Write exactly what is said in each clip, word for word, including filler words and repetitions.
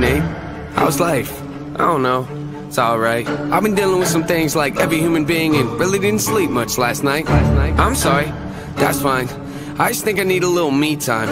name? How's life? I don't know. It's alright. I've been dealing with some things like every human being and really didn't sleep much last night. I'm sorry. That's fine. I just think I need a little me time.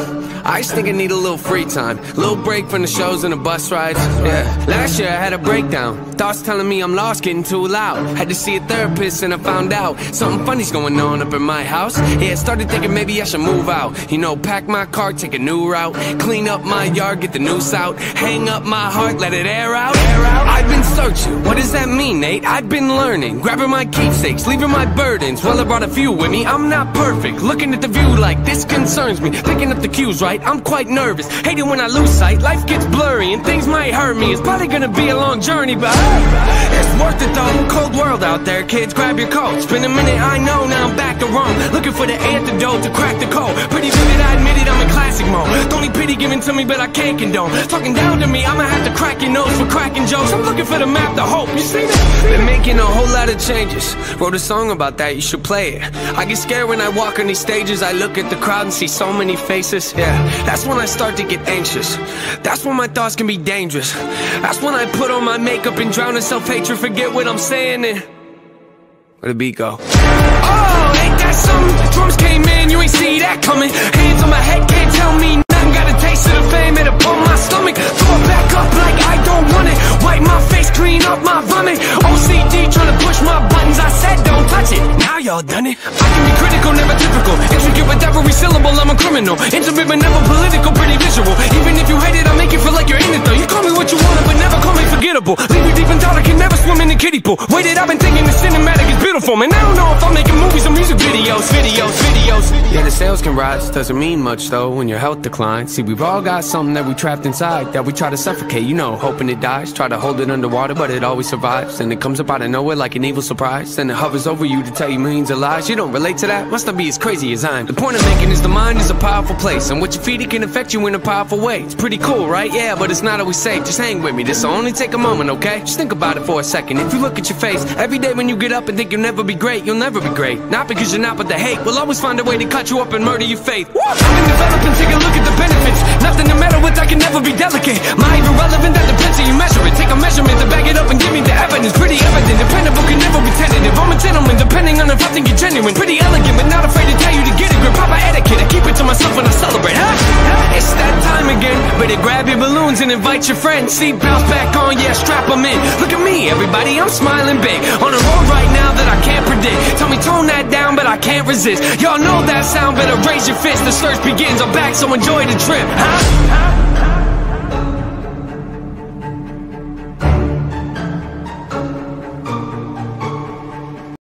I just think I need a little free time. Little break from the shows and the bus rides. Yeah. Last year I had a breakdown. Thoughts telling me I'm lost, getting too loud. Had to see a therapist and I found out something funny's going on up in my house. Yeah, started thinking maybe I should move out. You know, pack my car, take a new route. Clean up my yard, get the noose out. Hang up my heart, let it air out. Air out. I've been searching. What does that mean, Nate? I've been learning. Grabbing my keepsakes, leaving my burdens. Well, I brought a few with me. I'm not perfect. Looking at the view like this concerns me, picking up the cues right, I'm quite nervous, hating when I lose sight. Life gets blurry and things might hurt me. It's probably gonna be a long journey, but hey, it's worth it though. Cold world out there, kids, grab your coat. It's been a minute, I know, now I'm back to Rome. Looking for the antidote to crack the code. Pretty vivid, I admit it, I'm in classic mode. Don't need pity given to me, but I can't condone. Talking down to me, I'ma have to crack your nose for cracking jokes. I'm looking for the map to hope, you see that? Been making a whole lot of changes. Wrote a song about that, you should play it. I get scared when I walk on these stages. I look at the crowd and see so many faces. Yeah, that's when I start to get anxious. That's when my thoughts can be dangerous. That's when I put on my makeup and drown in self-hatred. Forget what I'm saying and where the beat go? Oh, ain't that something? Drums came in, you ain't see that coming. Hands on my head, can't tell me nothing. Got a taste of the fame, it upon my stomach. Throw it back up like I don't want it. Wipe my face, clean up my vomit. O C D trying to push my buttons. I said don't touch it, now y'all done it. I can be critical, never typical. Intricate with every syllable, I'm a criminal. Intimate but never political, pretty visual. Even if you hate it, I make it feel like you're in it though. You call me what you wanted, but never call me forgettable. Leave you deep in thought, I can never swim in the kiddie pool. Waited, I've been thinking the cinematic is beautiful. Man, I don't know if I'm making movies or music videos. Videos, videos. Yeah, the sales can rise, doesn't mean much though when your health declines. See, we've all got something that we trapped inside that we try to suffocate, you know, hoping it dies. Try to hold it underwater, but it always survives. And it comes up out of nowhere like an evil surprise. Then it hovers over you to tell you millions of lies. You don't relate to that? Must not be as crazy as I am. The point I'm making is the mind is a powerful place, and what you feed it can affect you in a powerful way. It's pretty cool, right? Yeah, but it's not always safe. Just hang with me, this'll only take a moment, okay? Just think about it for a second. If you look at your face every day when you get up and think you'll never be great, you'll never be great. Not because you're not, but the hate will always find a way to cut you up and murder your faith. Woo! I've been developing, take a look at the benefits. Nothing to meddle with, I can never be delicate. My irrelevant, that depends how you measure it. Take a measurement to back it up and give me the evidence. Pretty evident, dependable, can never be tentative. I'm a gentleman, depending on if I think you're genuine. Pretty elegant, but not afraid to tell you to get it. Proper etiquette, I keep it to myself when I celebrate, huh? Huh? It's that time again. Better grab your balloons and invite your friends. See, bounce back on, yeah, strap them in. Look at me, everybody, I'm smiling big. On a road right now that I can't predict. Tell me tone that down, but I can't resist. Y'all know that sound, better raise your fist. The search begins, I'm back, so enjoy the trip, huh? Huh?